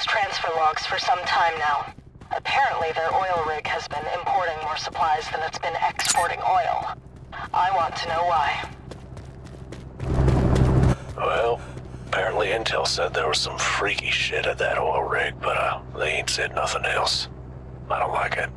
Ocean's transfer logs for some time now. Apparently their oil rig has been importing more supplies than it's been exporting oil. I want to know why. Well, apparently Intel said there was some freaky shit at that oil rig, but they ain't said nothing else. I don't like it.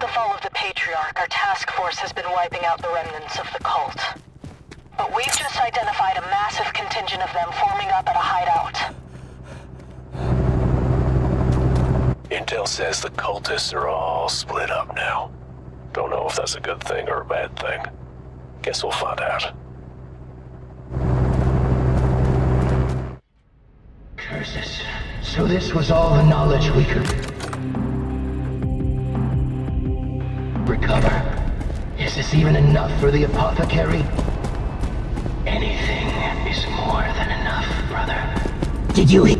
Since the fall of the Patriarch, our task force has been wiping out the remnants of the cult. But we've just identified a massive contingent of them forming up at a hideout. Intel says the cultists are all split up now. Don't know if that's a good thing or a bad thing. Guess we'll find out. Curses. So this was all the knowledge we could... recover. Is this even enough for the apothecary? Anything is more than enough, brother. Did you hit?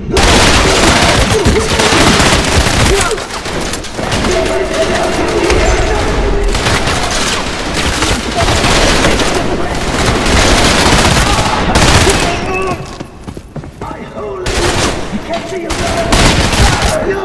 I hold it. You can't see your brother. No! No!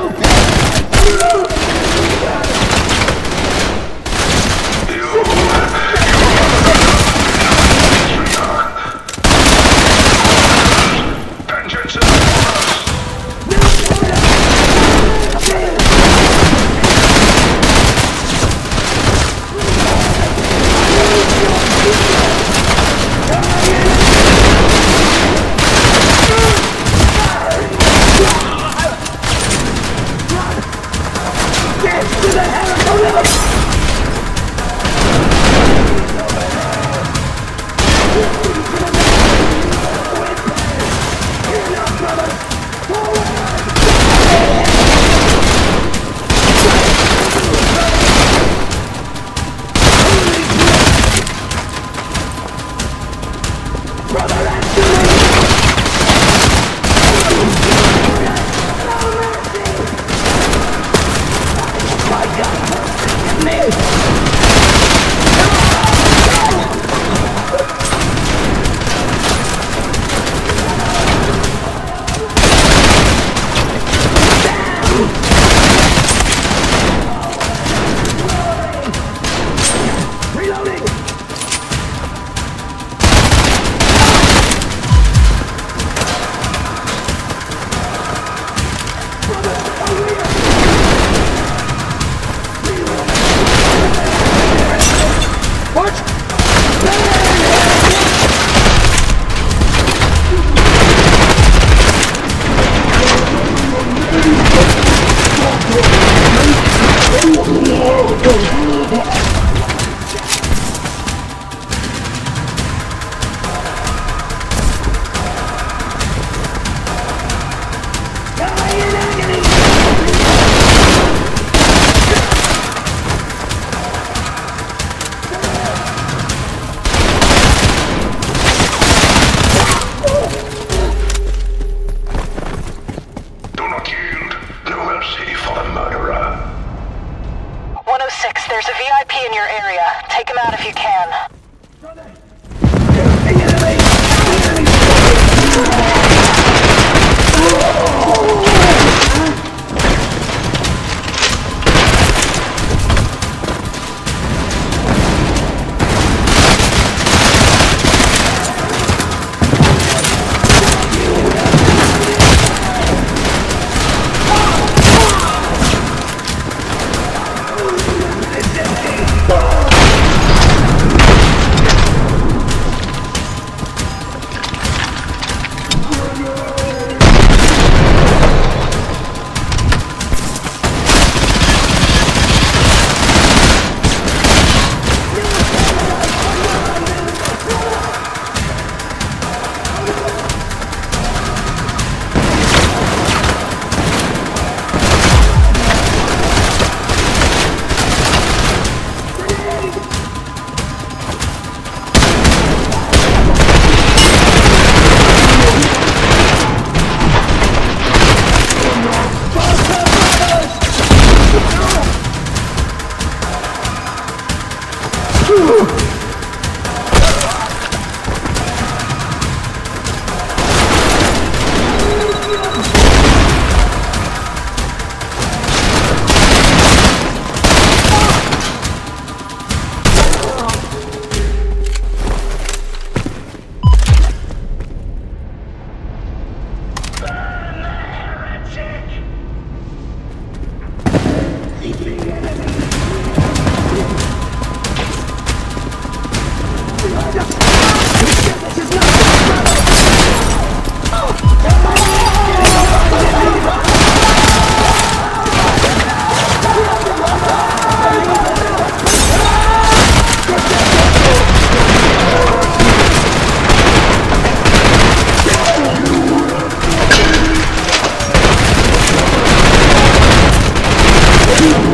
Let's go!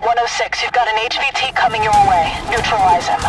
106, you've got an HVT coming your way. Neutralize him.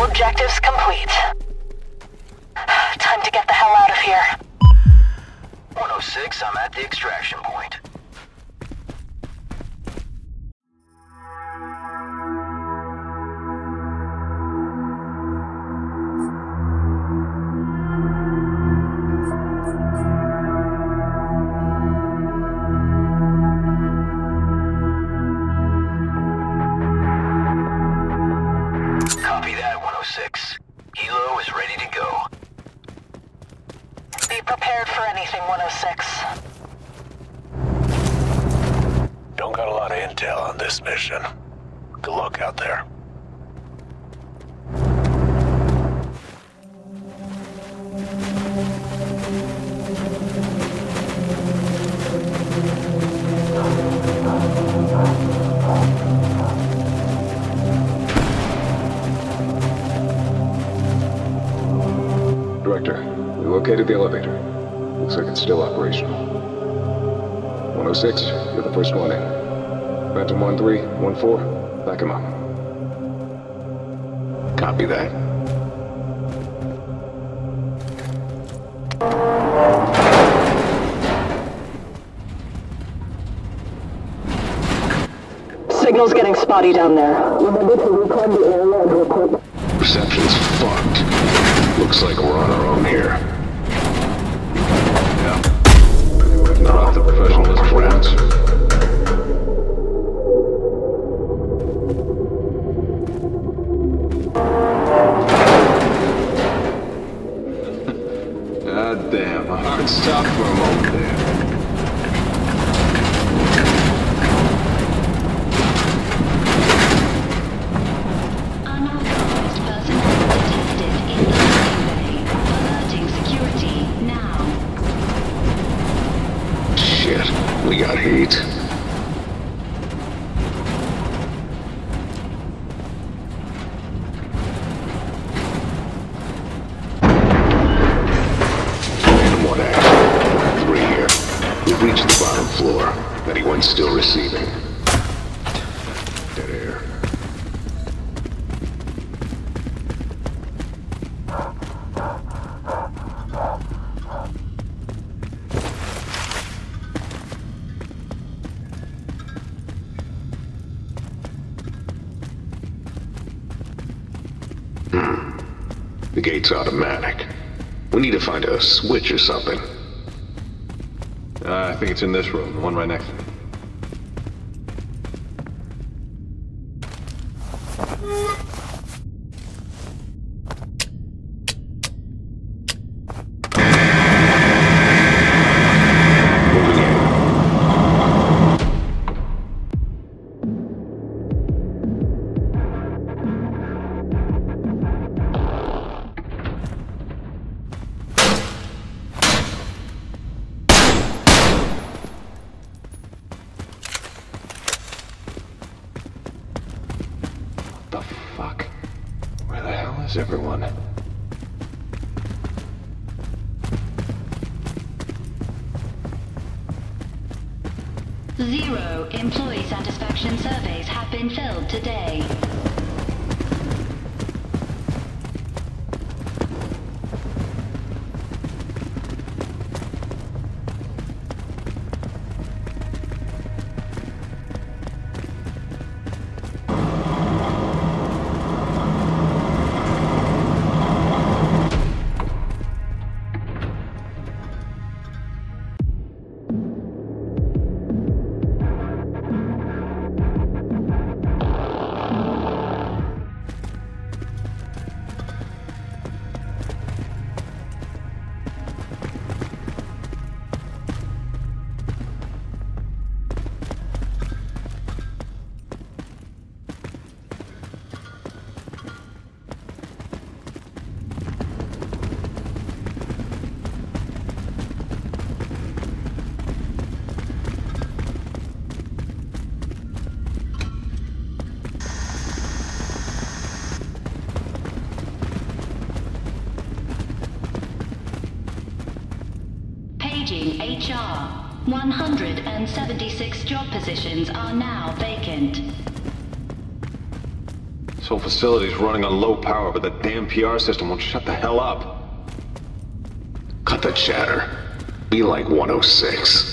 Objectives complete. Time to get the hell out of here. 106, I'm at the extraction point. Prepared for anything, 106. Don't got a lot of intel on this mission. Good luck out there. Director, we located the elevator. Looks like it's still operational. 106, you're the first one in. Phantom 1314, back him up. Copy that. Signal's getting spotty down there. Remember to reclaim the area and report. Reception's fucked. Looks like we're on our own here. Yeah. We've knocked the professionalist rats. Damn, my heart stopped for a moment there. Unauthorized person detected in the bay. Alerting security now. Shit, we got heat. Still receiving. Dead air. The gate's automatic. We need to find a switch or something. I think it's in this room, the one right next to me. Everyone. Zero employee satisfaction surveys have been filled today. HR. 176 job positions are now vacant. This whole facility's running on low power, but that damn PR system won't shut the hell up. Cut the chatter. Be like 106.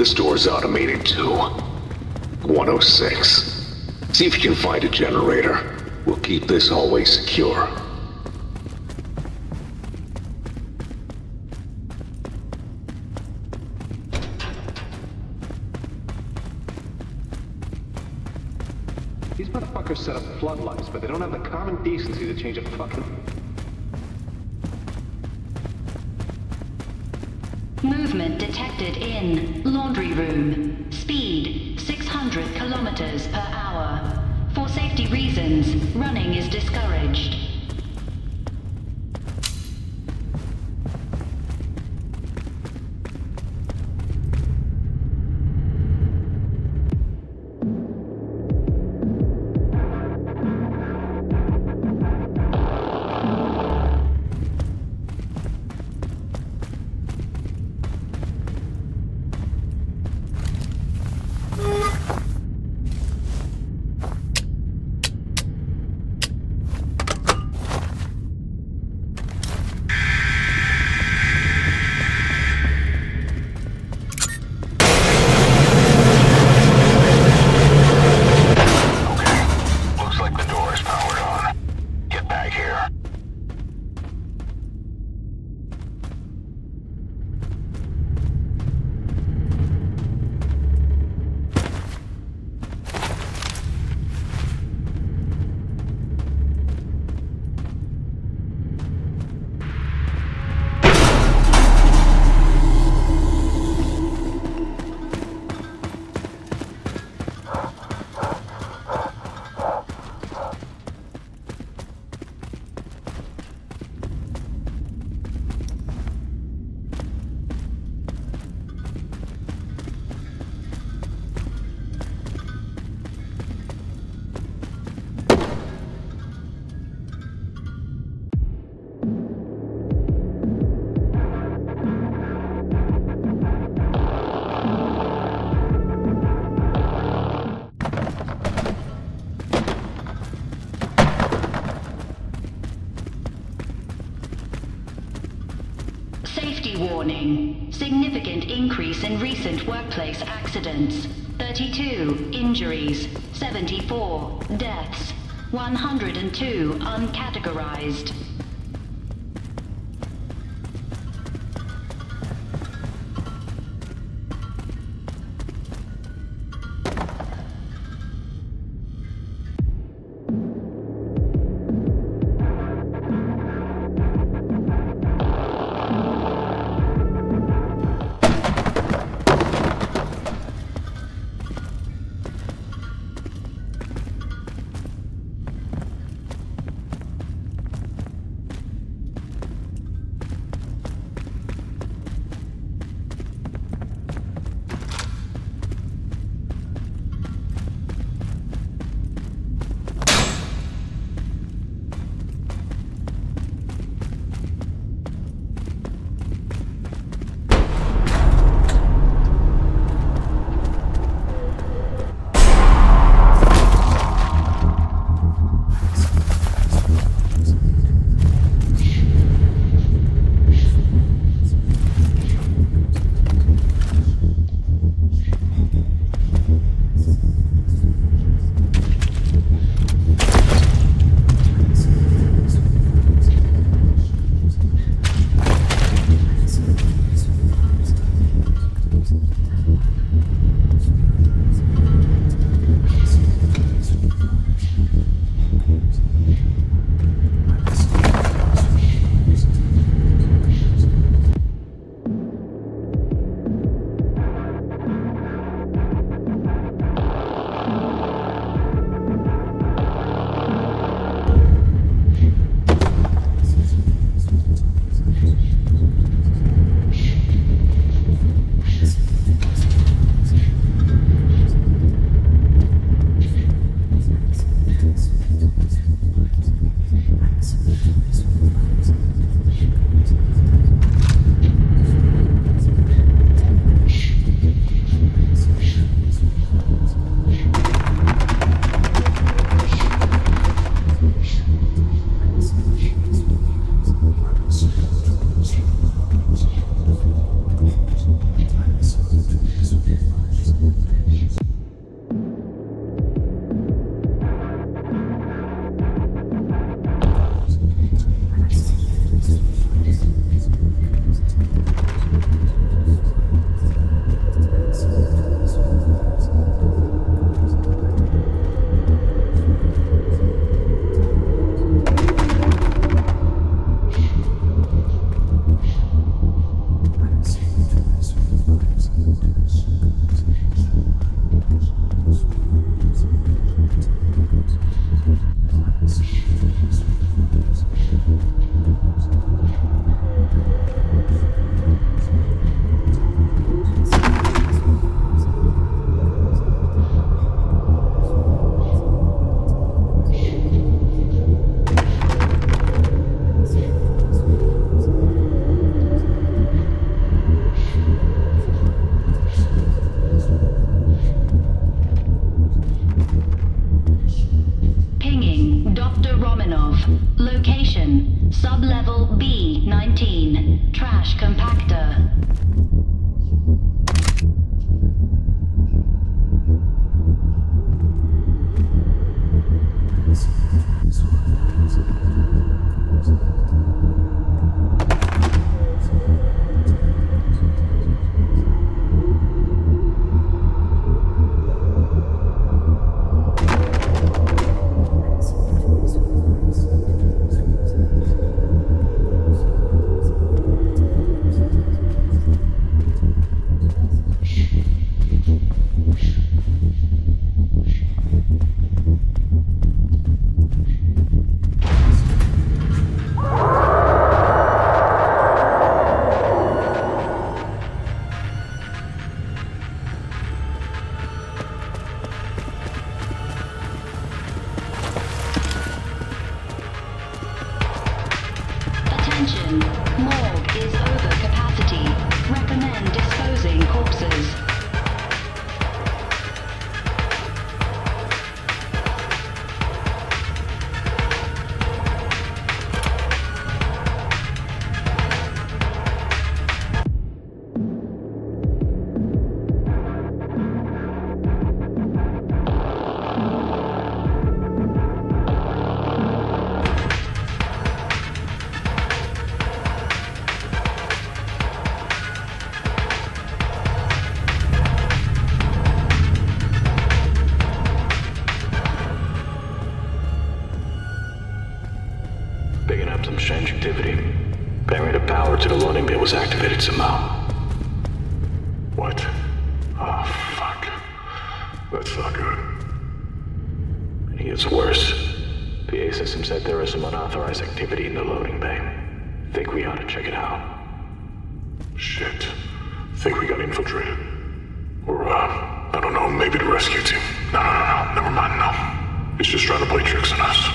This door's automated too. 106. See if you can find a generator. We'll keep this hallway secure. These motherfuckers set up floodlights, but they don't have the common decency to change a fucking... Movement detected in laundry room. Speed, 600 kilometers per hour. For safety reasons, running is discouraged. Warning. Significant increase in recent workplace accidents. 32 injuries, 74 deaths, 102 uncategorized. after Romanov. Location, sublevel B19, trash compactor. Morgue is over capacity. Recommend disposing corpses. Some strange activity. Generator power to the loading bay was activated somehow. What? Oh, fuck. That's not good. It gets worse. PA system said there is some unauthorized activity in the loading bay. Think we ought to check it out. Shit. Think we got infiltrated. Or, I don't know, maybe the rescue team. No. Never mind, no. It's just trying to play tricks on us.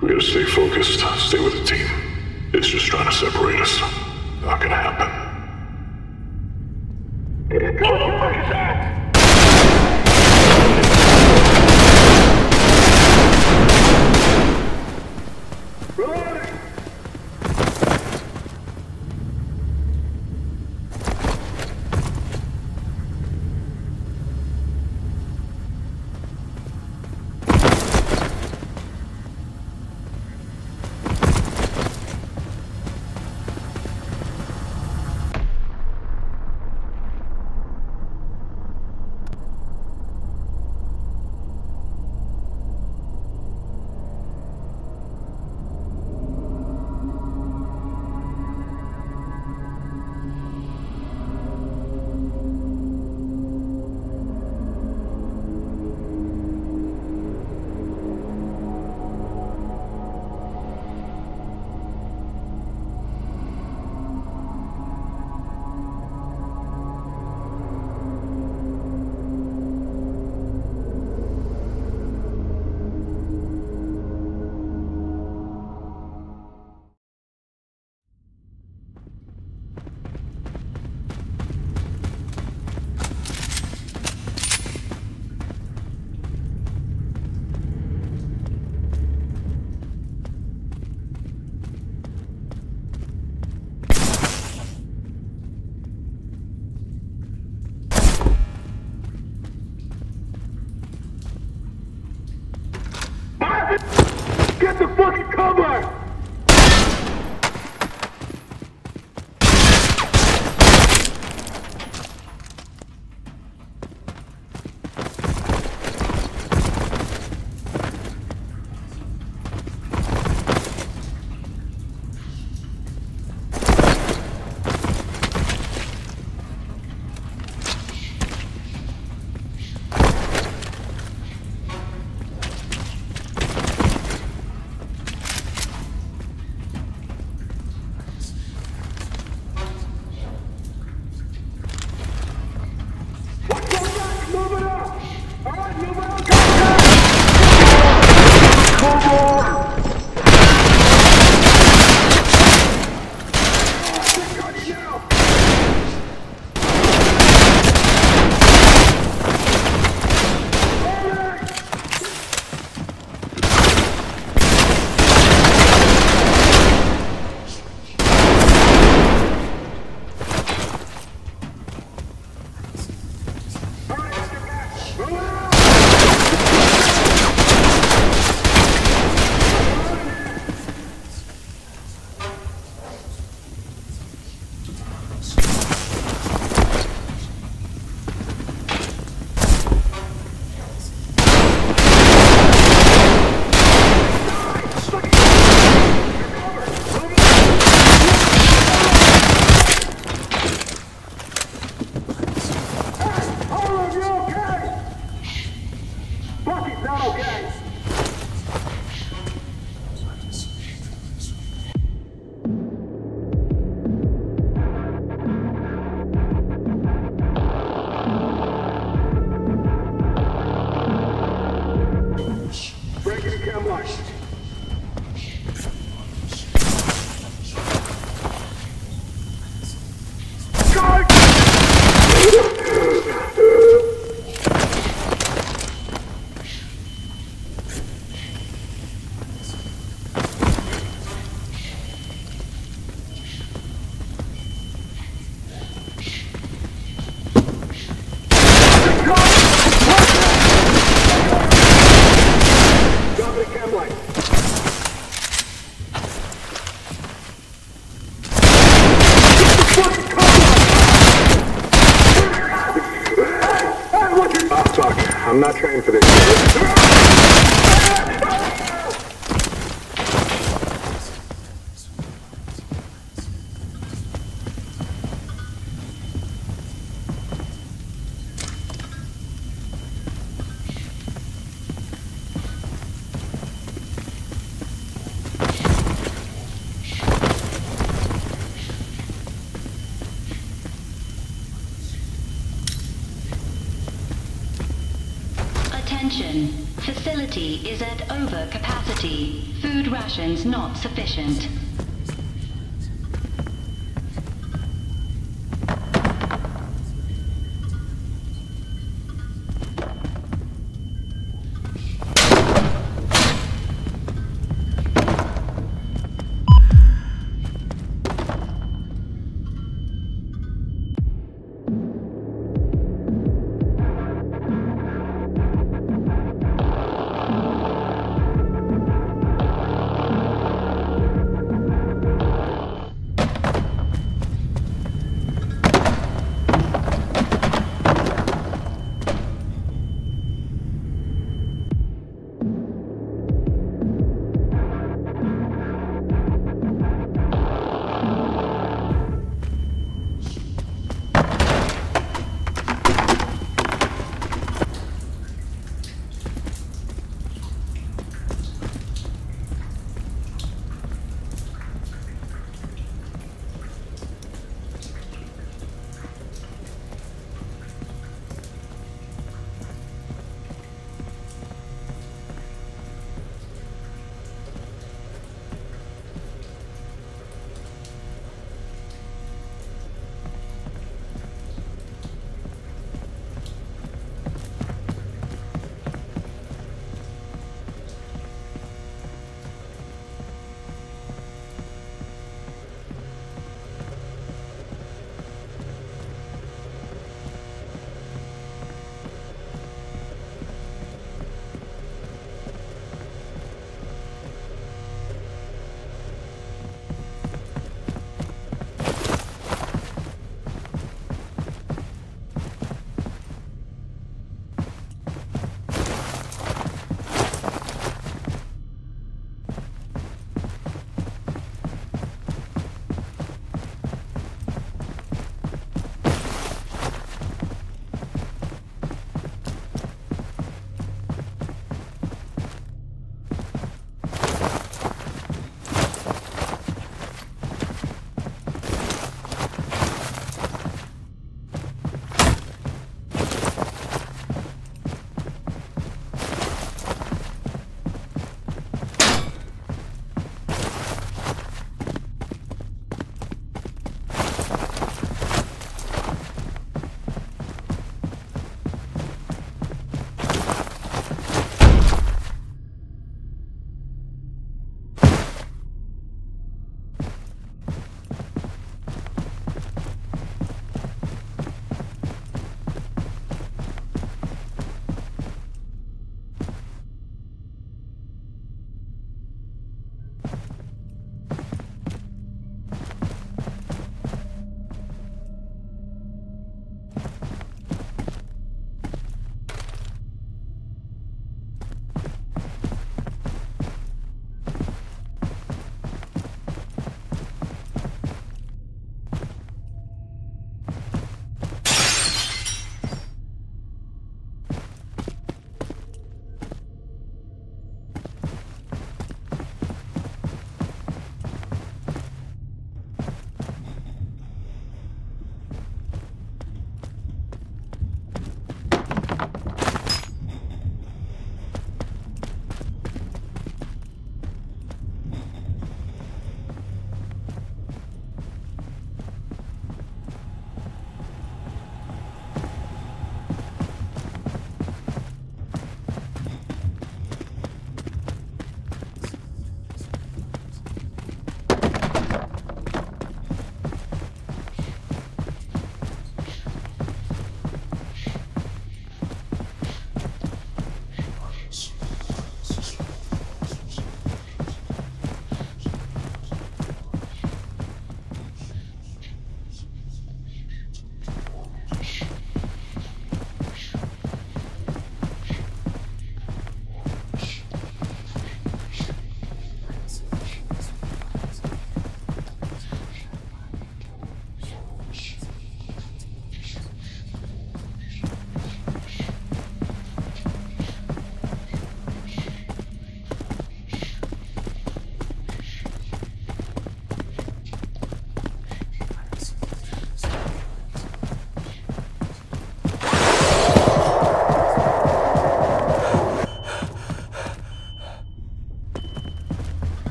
We gotta stay focused, stay with the team. It's just trying to separate us. Not gonna happen. What the fuck is that? Get the fucking cover! Come on. I'm not trained for this. Facility is at over capacity. Food rations not sufficient.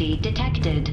activity detected.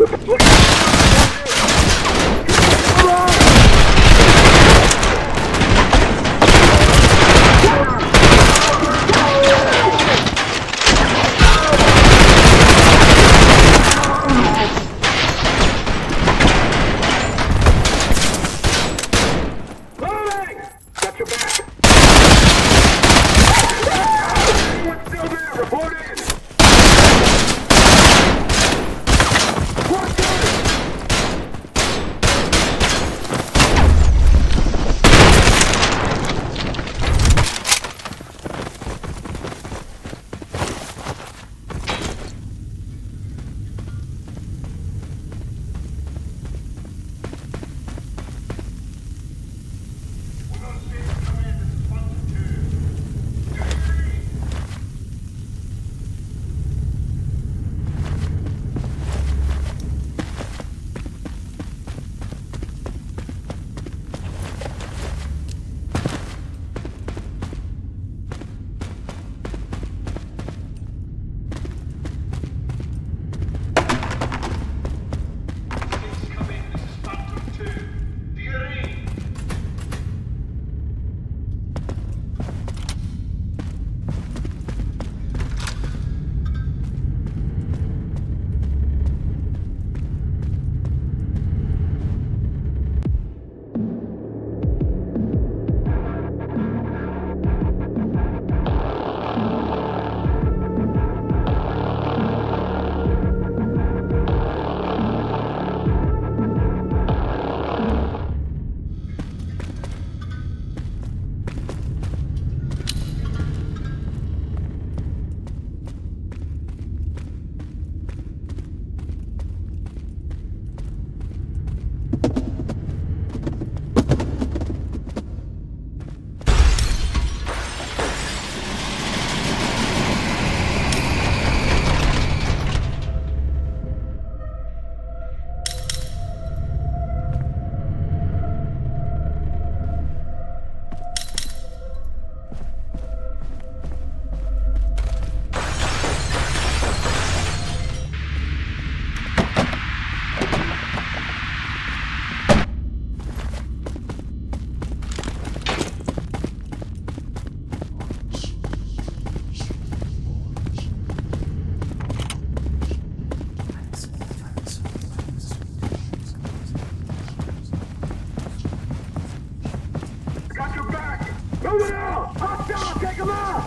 Report in! Report in! him up!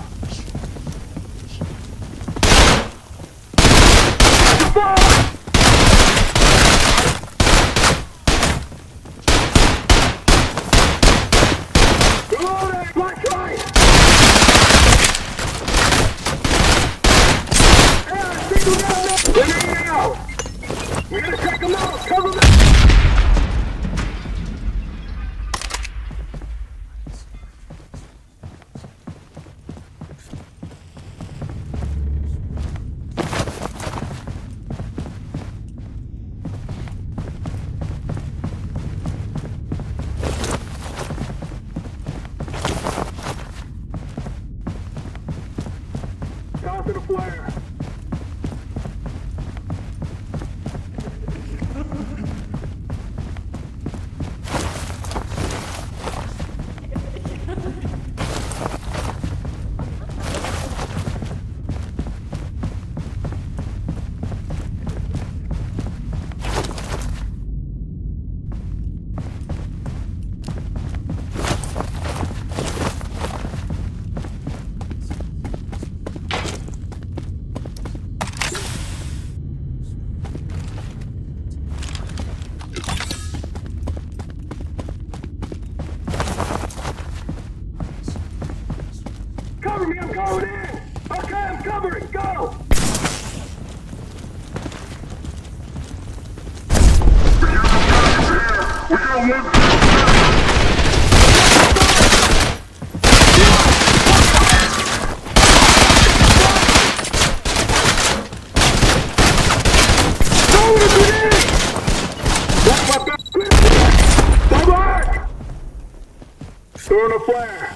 Throwing a flare.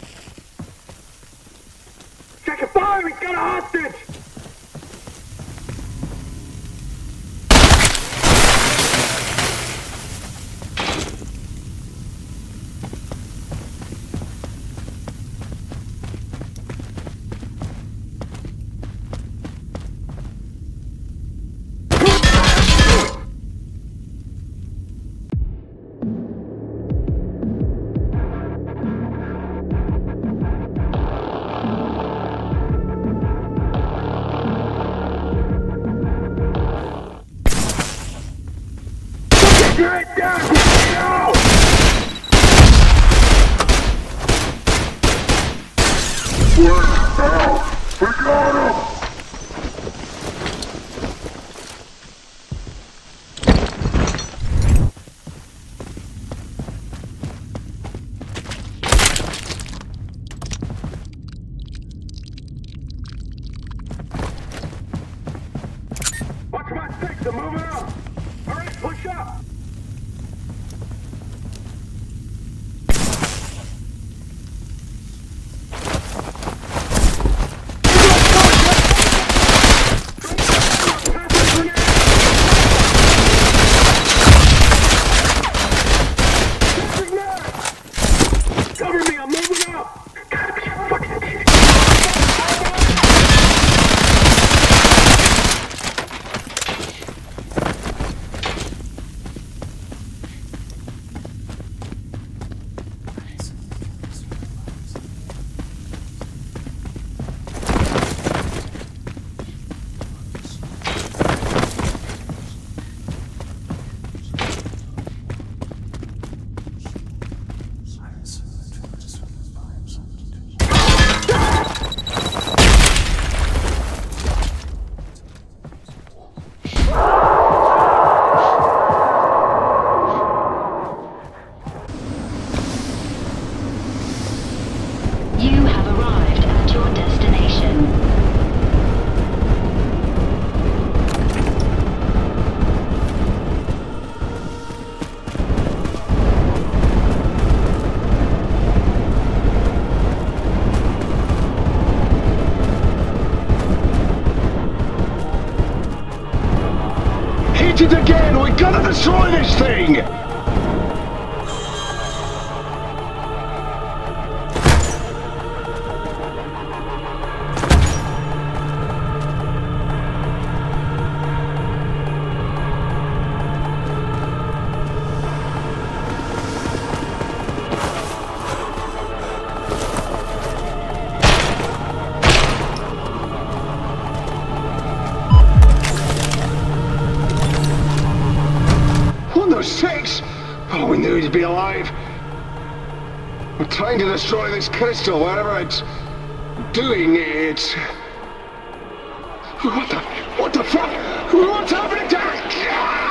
Check a fire, he's got a hostage! Get down! Get out! We're out! We got him! Again, we gotta destroy this thing! 6. Oh, we knew he'd be alive. We're trying to destroy this crystal, whatever it's doing it. What the fuck? What's happening to us?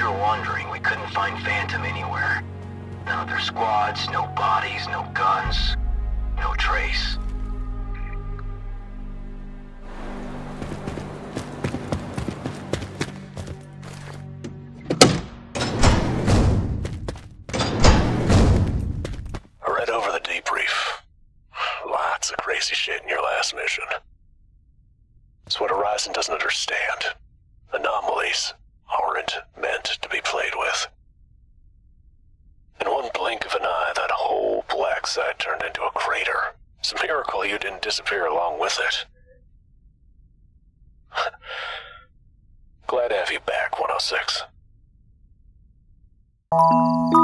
your wandering, we couldn't find Phantom anywhere. None of their squads, no bodies, no guns, no trace. I read over the debrief. Lots of crazy shit in your last mission. It's what Horizon doesn't understand. Anomalies aren't meant to be played with. In one blink of an eye, that whole black side turned into a crater. It's a miracle you didn't disappear along with it. Glad to have you back, 106.